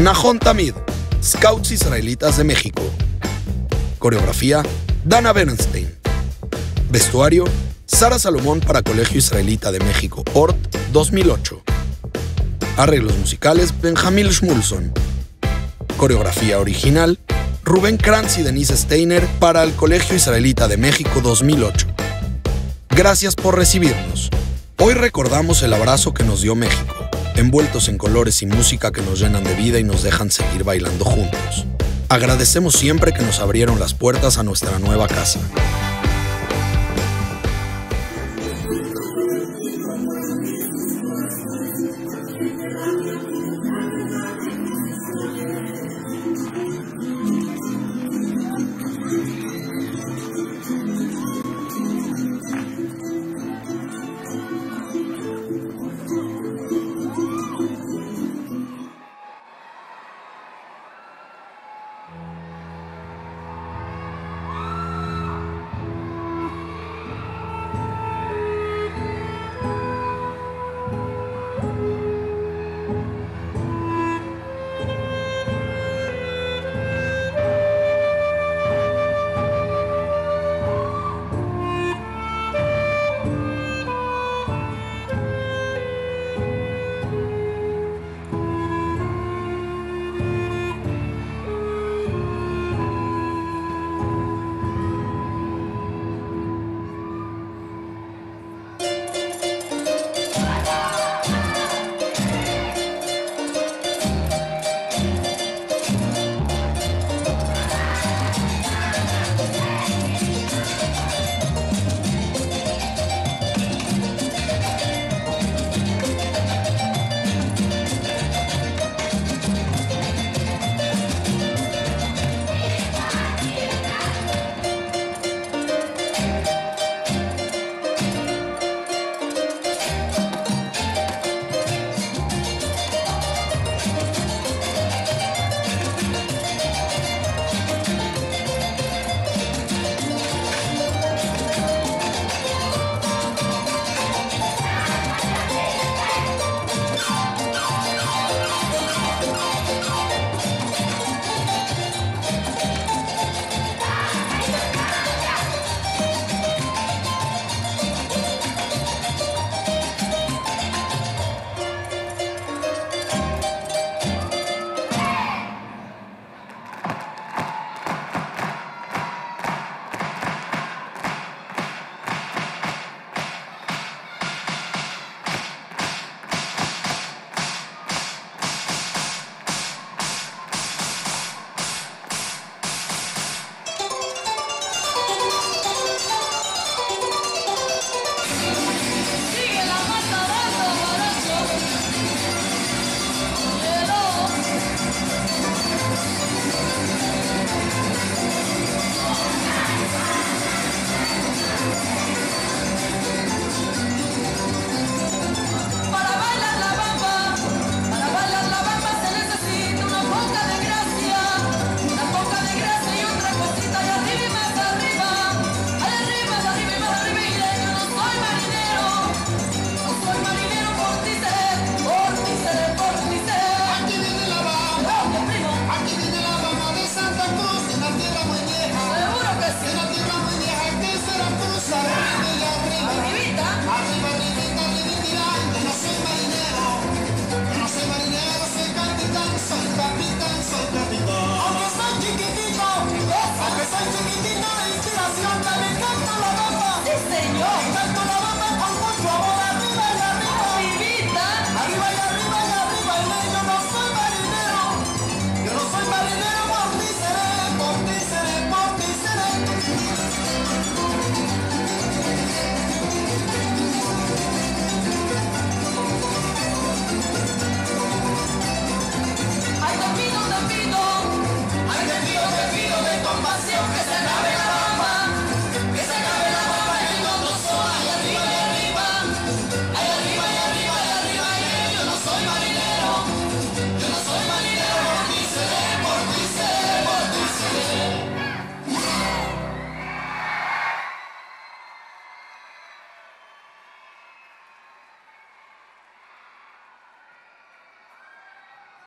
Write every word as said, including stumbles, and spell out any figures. Najon Tamid, Scouts Israelitas de México. Coreografía, Dana Bernstein. Vestuario, Sara Salomón para Colegio Israelita de México, O R T, dos mil ocho. Arreglos musicales, Benjamín Schmulson. Coreografía original, Rubén Krantz y Denise Steiner para el Colegio Israelita de México, dos mil ocho. Gracias por recibirnos. Hoy recordamos el abrazo que nos dio México, envueltos en colores y música que nos llenan de vida y nos dejan seguir bailando juntos. Agradecemos siempre que nos abrieron las puertas a nuestra nueva casa.